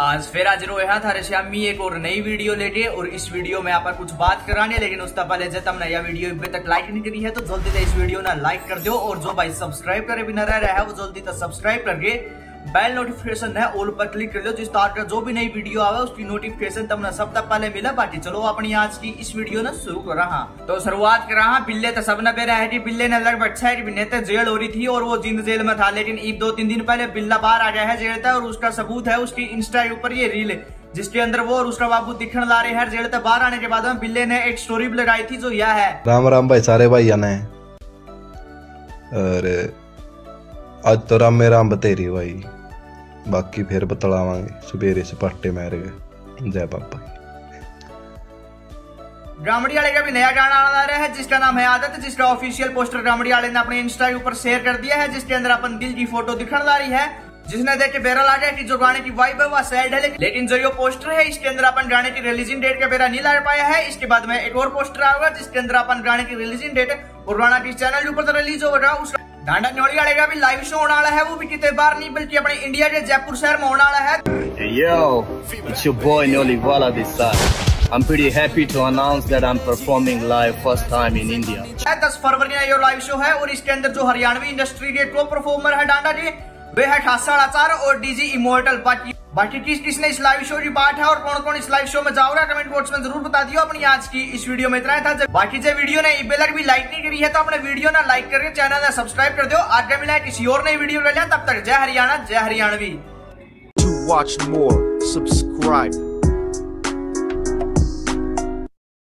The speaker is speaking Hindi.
आज फिर हाजिर होया था श्यामी एक और नई वीडियो लेके और इस वीडियो में आप कुछ बात कराने लेकिन उसका पहले जब तुमने यह वीडियो अभी तक लाइक नहीं करी है तो जल्दी से इस वीडियो ना लाइक कर दो और जो भाई सब्सक्राइब करे बिना रह रहा है वो जल्दी से सब्सक्राइब करके बेल नोटिफिकेशन है ऑल पर क्लिक कर दो जिस तरह का जो भी नई वीडियो आवे उसकी नोटिफिकेशन तुमने सब तक पहले मिला। बाकी चलो अपनी आज की इस वीडियो ने शुरू कर रहा तो शुरुआत कर रहा। बिल्ले तो सब ने पे रहा है, बिल्ले ने लगभग 6 महीने तक जेल हो रही थी और वो जिंद जेल में था, लेकिन एक 2-3 दिन पहले बिल्ला बाहर आ गया है जेल से और उसका सबूत है उसकी इंस्टा ऊपर ये रील जिसके अंदर वो और उसका बाबू दिखने ला रहे हैं। जेल से बाहर आने के बाद बिल्ले ने एक स्टोरी लगाई थी जो यह है। राम राम भाई सारे भाई आने अरे आज तो राम में राम बतेरी भाई बाकी फिर बतलावांगे सुबेरे सपाटे मार गए जय बाबा। गामड़ी आले का भी नया गाना आ रहा है जिसका नाम है आदत, जिसका ऑफिशियल पोस्टर गामड़ी आले ने अपने इंस्टा के ऊपर शेयर कर दिया है जिसके अंदर अपन दिल की फोटो दिखने ला रही है जिसने देख के बेरा लगा कि जो गाने की वाइब है वह सैड है, लेकिन जो ये पोस्टर है इसके अंदर अपन गाने की रिलीजिंग डेट का बेरा नहीं ला पाया है। इसके बाद में एक और पोस्टर आएगा जिसके अंदर अपन गाने की रिलीजिंग डेट और गाना किस चैनल ऊपर रिलीज होगा। उसका ढांडा न्योलीवाले का भी लाइव शो होने वाला है, वो भी कितने बार नहीं बल्कि अपने इंडिया के जयपुर शहर में होने वाला है। Yo, it's your boy Nyoliwala this time. I'm pretty happy to announce that I'm performing live first time in India. 10 फरवरी का ये लाइव शो है और इसके अंदर जो हरियाणवी इंडस्ट्री के टॉप परफॉर्मर है डांडा जी वे है खासाचार और डीजी इमोर्टल। बाकी किस किसने इस लाइव शो की बात है और कौन कौन इस लाइव शो में जाओगा कमेंट बॉक्स में जरूर बता दियो। अपनी आज की इस वीडियो में इतना ही था। बाकी जो वीडियो ने बेलर भी लाइक नहीं करी है तो अपने वीडियो ना लाइक करके चैनल ना सब्सक्राइब कर दो। आज का मिला किसी और नई वीडियो ले लिया, तब तक जय हरियाणा जय हरियाणवी।